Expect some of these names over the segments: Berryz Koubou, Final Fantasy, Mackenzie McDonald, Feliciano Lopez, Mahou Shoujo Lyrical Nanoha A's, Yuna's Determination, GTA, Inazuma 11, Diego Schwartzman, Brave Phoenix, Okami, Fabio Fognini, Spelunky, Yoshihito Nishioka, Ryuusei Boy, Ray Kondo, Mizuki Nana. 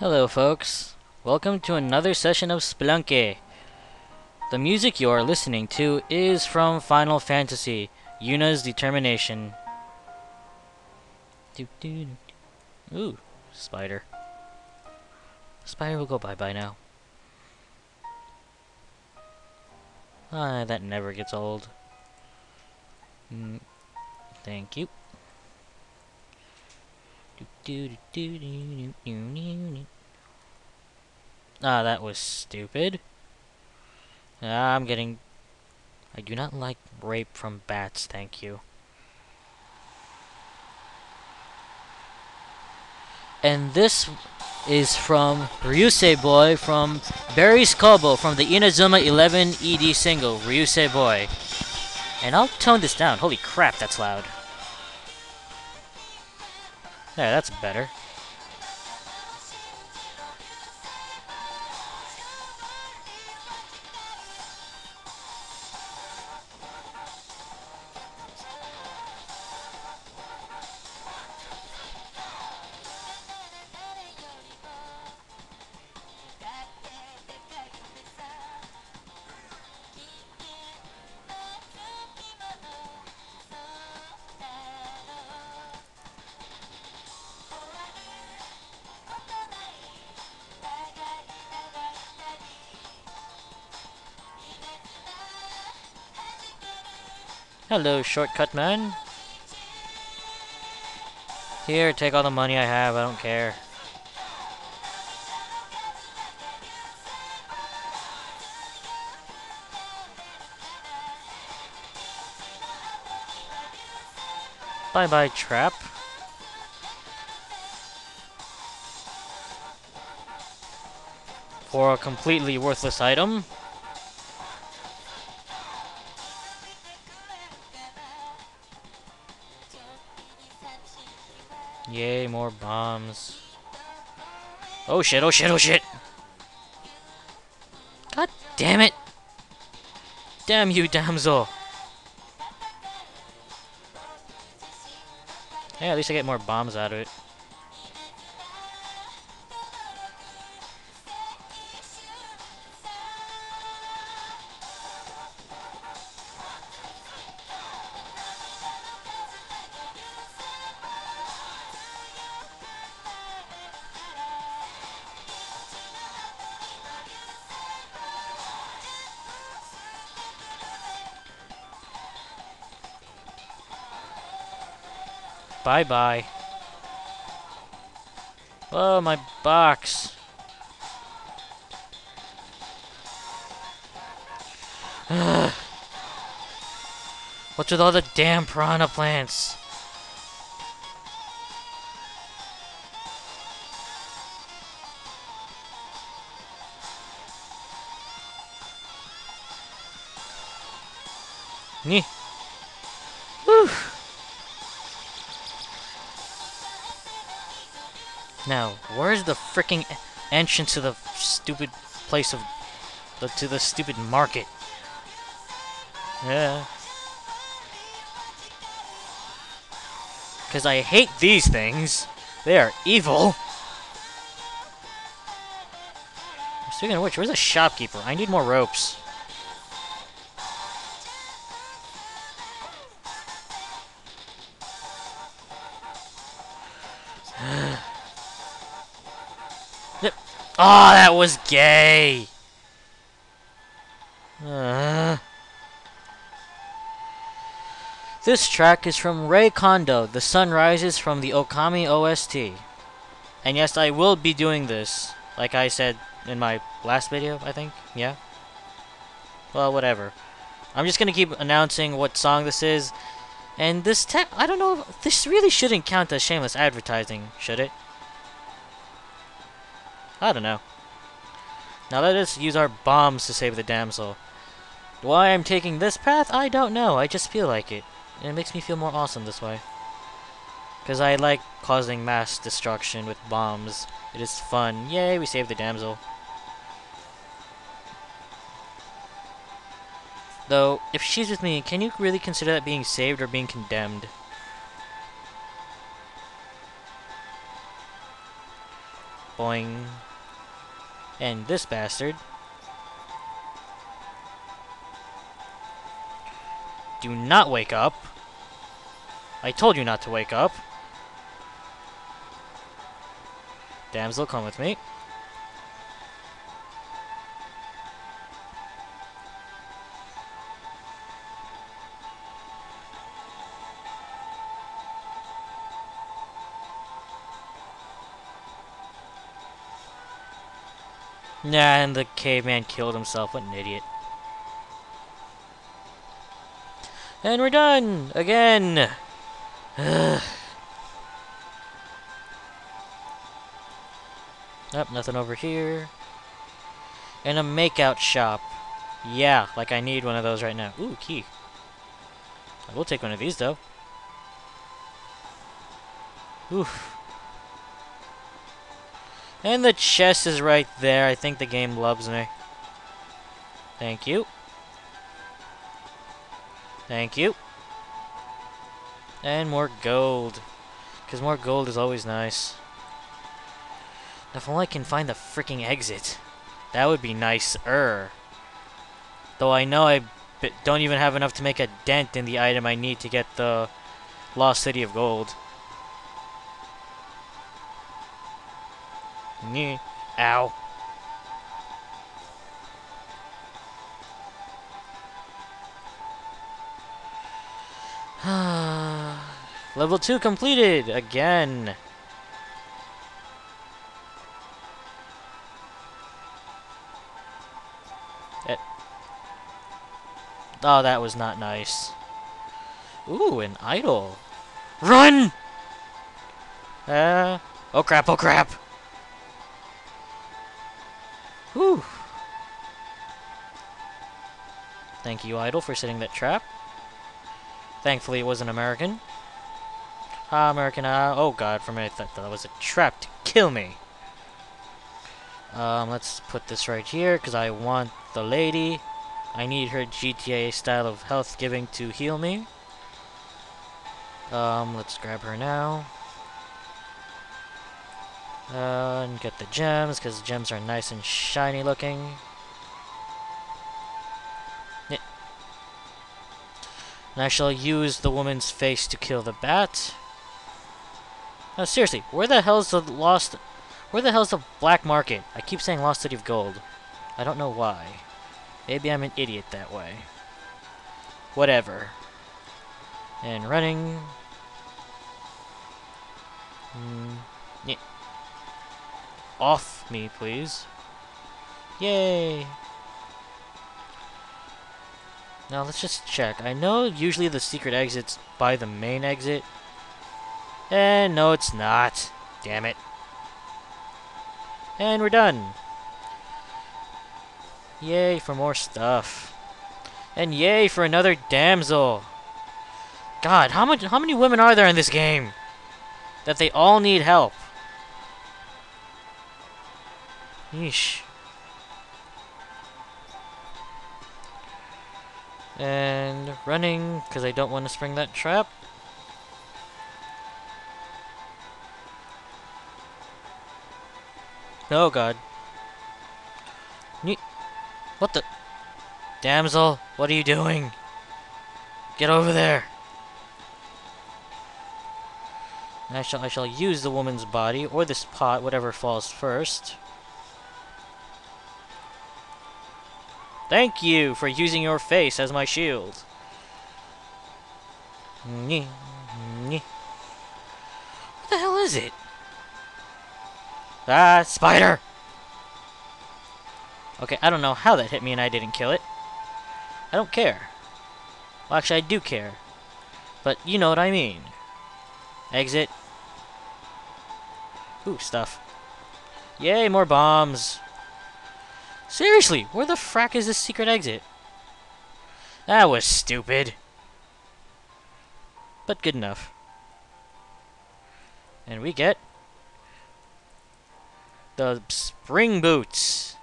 Hello folks, welcome to another session of Spelunky. The music you are listening to is from Final Fantasy, Yuna's Determination. Ooh, spider. Spider will go bye-bye now. Ah, that never gets old. Thank you. Ah, that was stupid. I'm getting... I do not like rape from bats, thank you. And this is from Ryuusei Boy from Berryz Koubou from the Inazuma 11 ED single, Ryuusei Boy. And I'll tone this down. Holy crap, that's loud. Yeah, that's better. Hello, shortcut man. Here, take all the money I have, I don't care. Bye-bye, trap. For a completely worthless item. Yay, more bombs. Oh shit, oh shit, oh shit! God damn it! Damn you, damsel! Yeah, at least I get more bombs out of it. Bye-bye. Oh, my box. Ugh. What's with all the damn piranha plants? Nyeh. Whew. Now, where's the frickin' entrance to the stupid place of... to the stupid market? Yeah. Because I hate these things. They are evil. Speaking of which, where's the shopkeeper? I need more ropes. Oh, that was gay! This track is from Ray Kondo, The Sun Rises from the Okami OST. And yes, I will be doing this, like I said in my last video, I think? Yeah? Well, whatever. I'm just gonna keep announcing what song this is, and this I don't know, this really shouldn't count as shameless advertising, should it? I don't know. Now let us use our bombs to save the damsel. Why I'm taking this path, I don't know. I just feel like it. And it makes me feel more awesome this way. Because I like causing mass destruction with bombs. It is fun. Yay, we saved the damsel. Though, if she's with me, can you really consider that being saved or being condemned? Boing. And this bastard. Do not wake up. I told you not to wake up. Damsel, come with me. Nah, and the caveman killed himself. What an idiot. And we're done! Again! Ugh. Nope, nothing over here. And a makeout shop. Yeah, like I need one of those right now. Ooh, key. I will take one of these, though. Oof. And the chest is right there. I think the game loves me. Thank you. Thank you. And more gold. Because more gold is always nice. If only I can find the freaking exit. That would be nicer. Though I know I don't even have enough to make a dent in the item I need to get the Lost City of Gold. Ow. Level 2 completed again. Oh, that was not nice. Ooh, an idol. Run! Oh crap, oh crap. Whew. Thank you, Idol, for setting that trap. Thankfully, it was an American. Ah, American, ah. Oh, God, for a minute, I thought that was a trap to kill me. Let's put this right here, because I want the lady. I need her GTA style of health giving to heal me. Let's grab her now. And get the gems, because the gems are nice and shiny looking. Yeah. And I shall use the woman's face to kill the bat. Now seriously, where the hell's the lost... Where the hell's the black market? I keep saying Lost City of Gold. I don't know why. Maybe I'm an idiot that way. Whatever. And running. Yeah. Off me, please. Yay! Now let's just check. I know usually the secret exit's by the main exit. And no, it's not. Damn it. And we're done. Yay for more stuff. And yay for another damsel. God, how many women are there in this game? That they all need help. Yeesh. And running, because I don't want to spring that trap. Oh God. What the? Damsel, what are you doing? Get over there. And I shall use the woman's body, or this pot, whatever falls first. Thank you for using your face as my shield. What the hell is it? Ah, spider! Okay, I don't know how that hit me and I didn't kill it. I don't care. Well, actually, I do care. But you know what I mean. Exit. Ooh, stuff. Yay, more bombs. Seriously, where the frack is this secret exit? That was stupid. But good enough. And we get... the spring boots.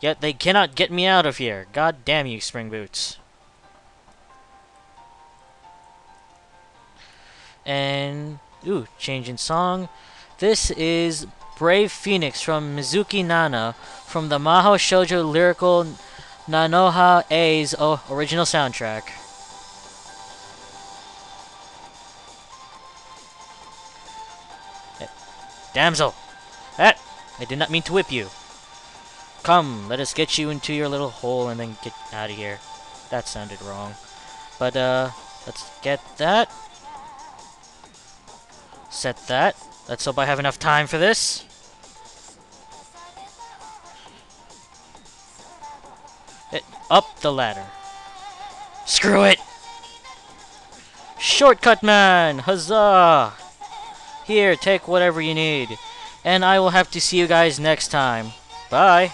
Yet they cannot get me out of here. God damn you, spring boots. And... ooh, change in song. This is... Brave Phoenix from Mizuki Nana from the Mahou Shoujo Lyrical Nanoha A's original soundtrack. Damsel! I did not mean to whip you. Come, let us get you into your little hole and then get out of here. That sounded wrong. But, let's get that. Set that. Let's hope I have enough time for this. Up the ladder. Screw it! Shortcut man! Huzzah! Here, take whatever you need. And I will have to see you guys next time. Bye!